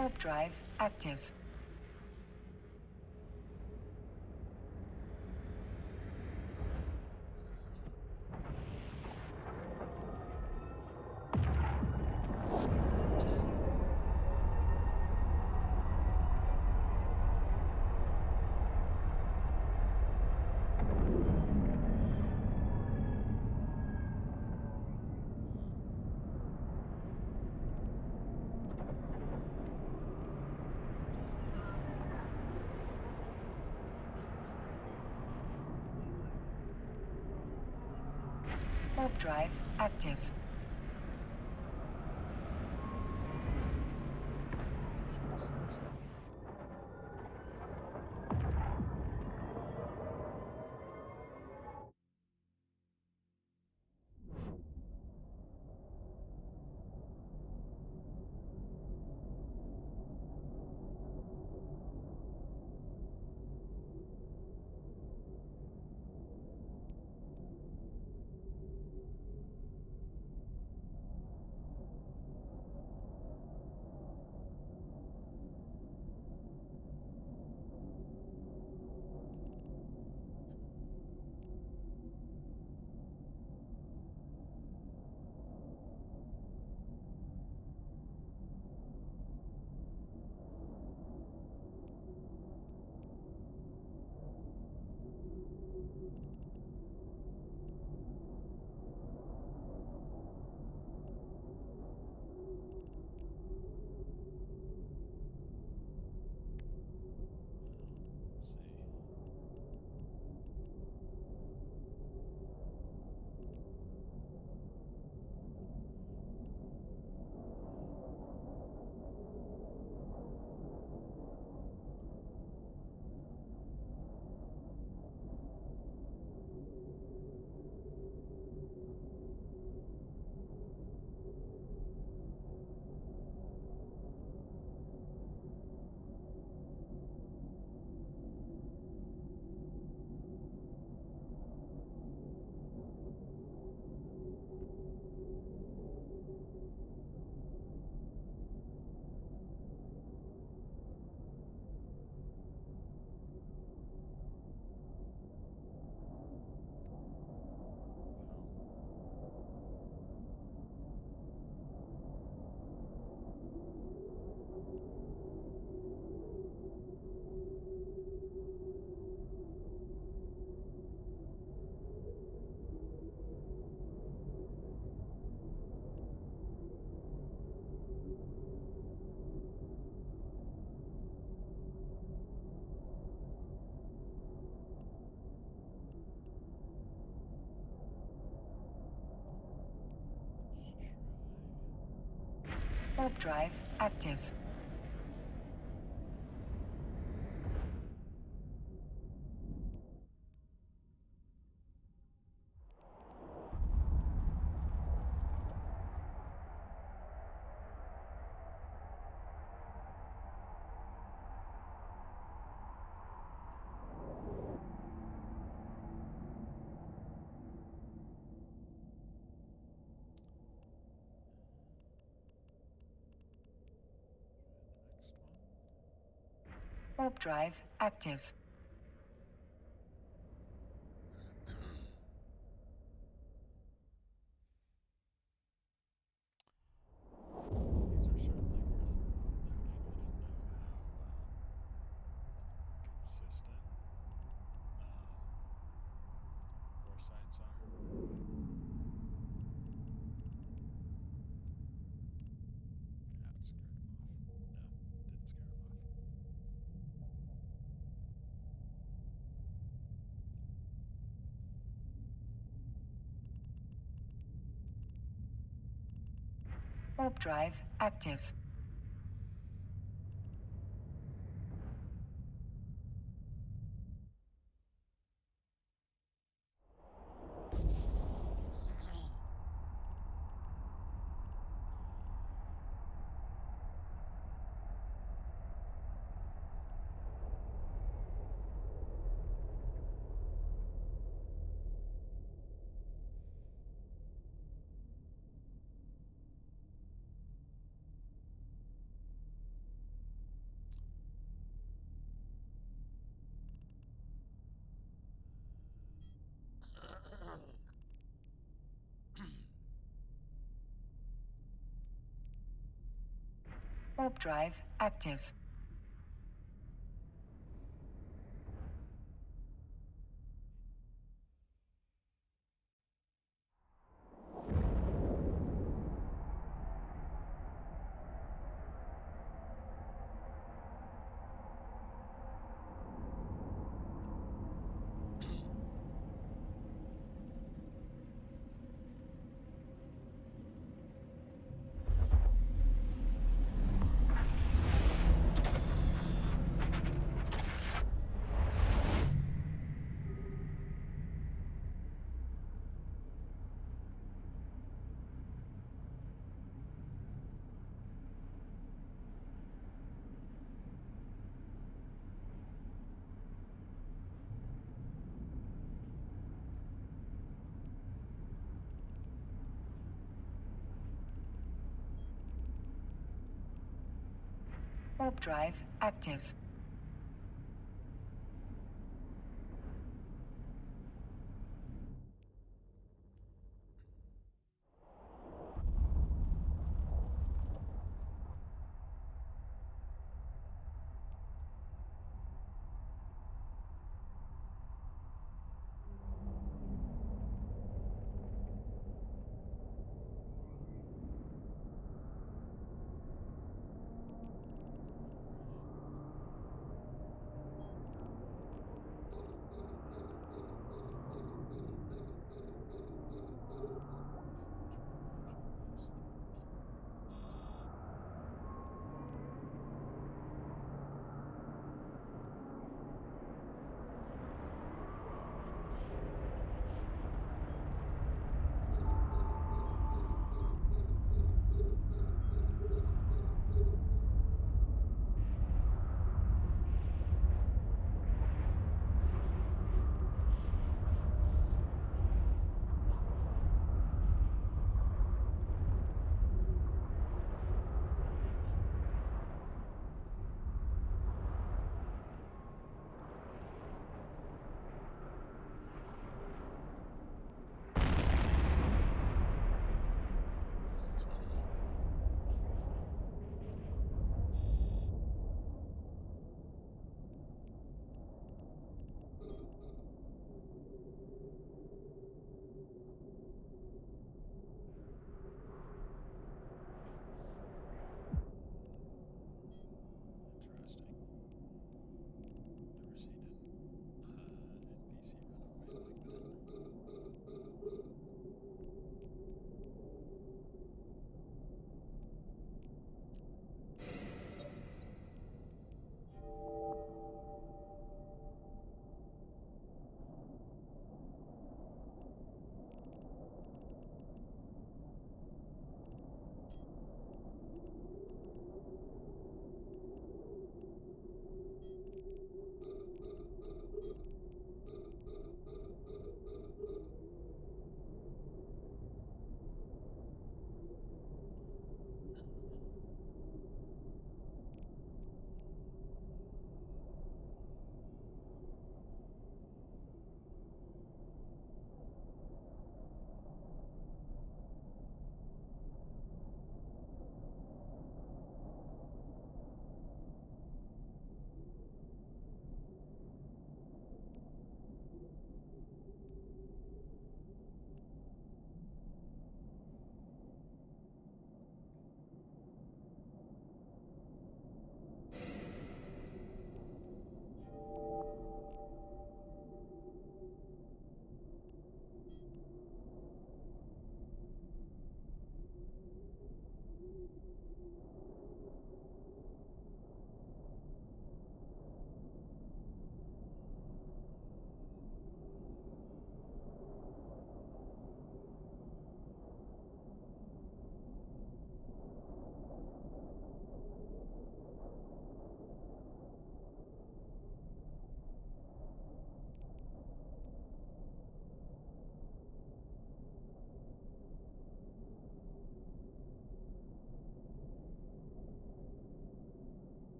Warp drive active. Warp drive active. Warp drive active. Warp drive active. Warp drive active. Warp drive active. Warp drive active.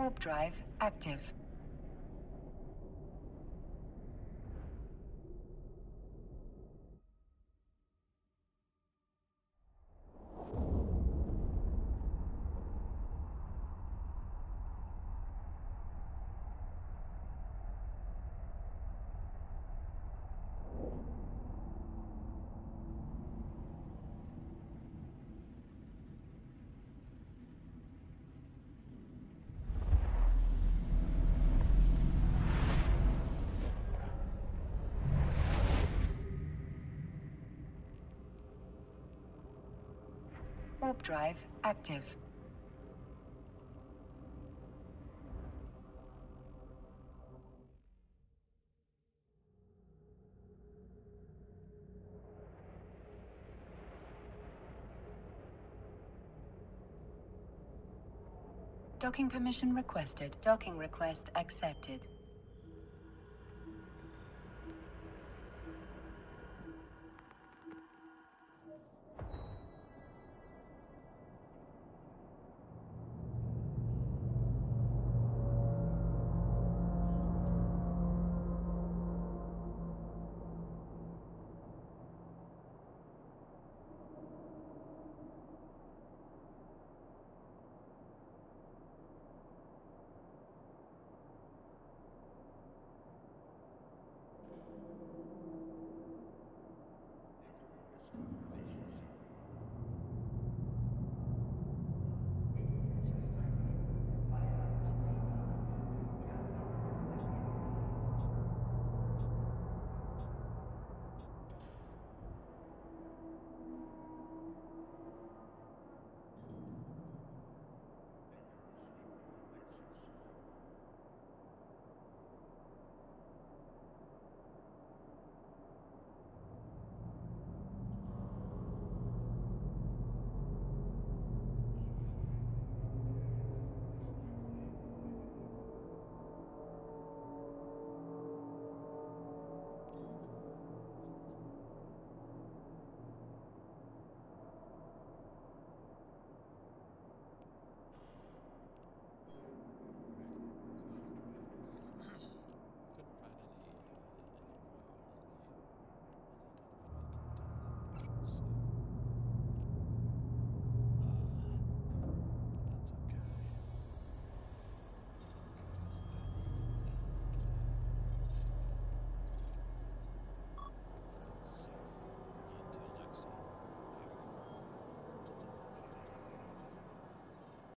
Warp drive active. Warp drive active. Docking permission requested. Docking request accepted.